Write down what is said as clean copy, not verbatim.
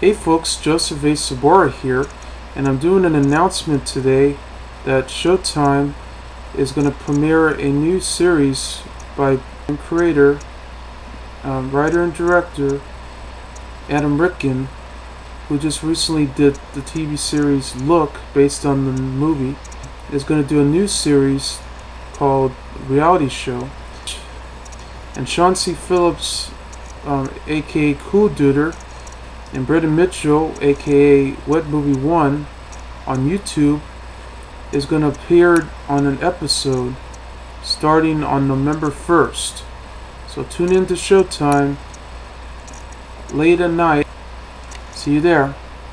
Hey folks, Joseph A. Sobora here, and I'm doing an announcement today that Showtime is going to premiere a new series by creator, writer and director Adam Rifkin, who just recently did the TV series Look, based on the movie, is going to do a new series called Reality Show. And Sean C. Phillips, aka Coolduder, and Brendan Mitchell, aka WetMovie1, on YouTube is going to appear on an episode starting on November 1st. So tune in to Showtime late at night. See you there.